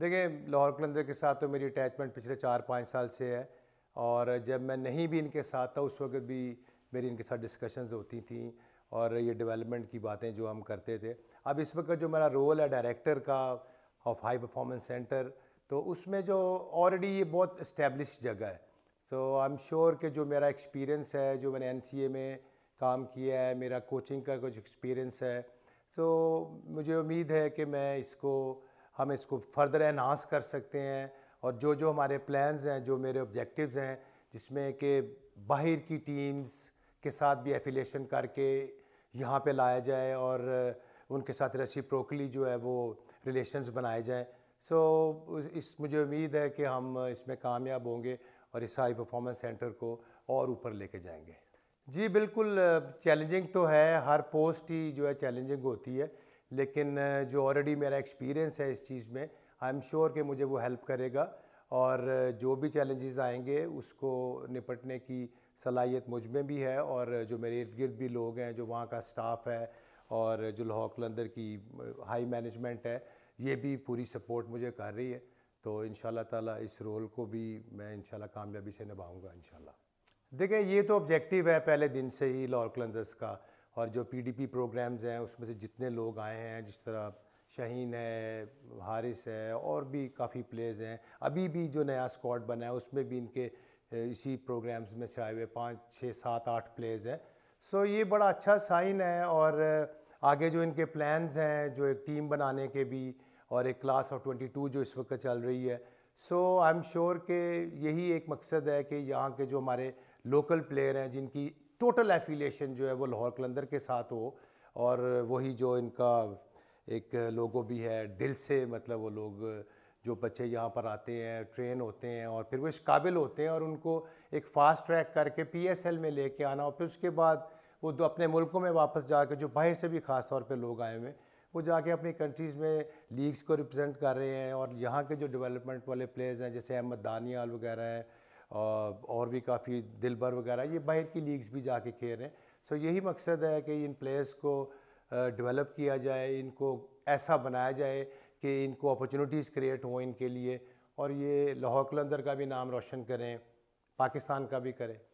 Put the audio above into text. देखिए लाहौर कलंदर के साथ तो मेरी अटैचमेंट पिछले 4-5 साल से है, और जब मैं नहीं भी इनके साथ था उस वक्त भी मेरी इनके साथ डिस्कशंस होती थी और ये डेवलपमेंट की बातें जो हम करते थे। अब इस वक्त जो मेरा रोल है डायरेक्टर का ऑफ हाई परफॉर्मेंस सेंटर, तो उसमें जो ऑलरेडी ये बहुत इस्टेब्लिश जगह है, सो आई एम श्योर कि जो मेरा एक्सपीरियंस है, जो मैंने NCA में काम किया है, मेरा कोचिंग का कुछ एक्सपीरियंस है, सो मुझे उम्मीद है कि मैं हम इसको फर्दर एनहांस कर सकते हैं। और जो जो हमारे प्लान्स हैं, जो मेरे ऑब्जेक्टिव्स हैं, जिसमें कि बाहर की टीम्स के साथ भी एफिलिएशन करके यहाँ पे लाया जाए और उनके साथ रेसिप्रोकली जो है वो रिलेशंस बनाए जाएँ। सो इस मुझे उम्मीद है कि हम इसमें कामयाब होंगे और इस हाई परफॉर्मेंस सेंटर को और ऊपर लेके जाएंगे। जी बिल्कुल, चैलेंजिंग तो है, हर पोस्ट ही जो है चैलेंजिंग होती है, लेकिन जो ऑलरेडी मेरा एक्सपीरियंस है इस चीज़ में, आई एम श्योर कि मुझे वो हेल्प करेगा और जो भी चैलेंजेस आएंगे उसको निपटने की सलाहियत मुझ में भी है, और जो मेरे इर्द गिर्द भी लोग हैं, जो वहाँ का स्टाफ है और जो लाहौर कलंदर की हाई मैनेजमेंट है, ये भी पूरी सपोर्ट मुझे कर रही है। तो इंशाल्लाह ताला इस रोल को भी मैं इंशाल्लाह कामयाबी से निभाऊँगा इंशाल्लाह। देखिए ये तो ऑब्जेक्टिव है पहले दिन से ही लाहौर कलंदर्स का, और जो PDP प्रोग्राम्स हैं उसमें से जितने लोग आए हैं, जिस तरह शाहीन है, हारिस है, और भी काफ़ी प्लेयर्स हैं, अभी भी जो नया स्क्वाड बना है उसमें भी इनके इसी प्रोग्राम्स में से आए हुए 5, 6, 7, 8 प्लेयर्स हैं। सो ये बड़ा अच्छा साइन है, और आगे जो इनके प्लान्स हैं, जो एक टीम बनाने के भी, और एक क्लास ऑफ 22 जो इस वक्त चल रही है, सो आई एम श्योर कि यही एक मकसद है कि यहाँ के जो हमारे लोकल प्लेयर हैं, जिनकी टोटल एफिलिएशन जो है वो लाहौर कलंदर के साथ हो, और वही जो इनका एक लोगो भी है दिल से, मतलब वो लोग जो बच्चे यहाँ पर आते हैं, ट्रेन होते हैं और फिर वो इस काबिल होते हैं और उनको एक फ़ास्ट ट्रैक करके PSL में लेके आना, और फिर उसके बाद वो दो अपने मुल्कों में वापस जाकर, जो बाहर से भी ख़ास तौर पे लोग आए हुए हैं, वो जाके अपनी कंट्रीज़ में लीग्स को रिप्रेजेंट कर रहे हैं। और यहाँ के जो डेवलपमेंट वाले प्लेयर्स हैं, जैसे अहमद दानियाल वगैरह हैं और भी काफ़ी दिलबर वगैरह, ये बाहर की लीग्स भी जाके खेल रहे हैं। सो यही मकसद है कि इन प्लेयर्स को डेवलप किया जाए, इनको ऐसा बनाया जाए कि इनको अपॉर्चुनिटीज़ क्रिएट हों इनके लिए, और ये लाहौर कलंदर का भी नाम रोशन करें, पाकिस्तान का भी करें।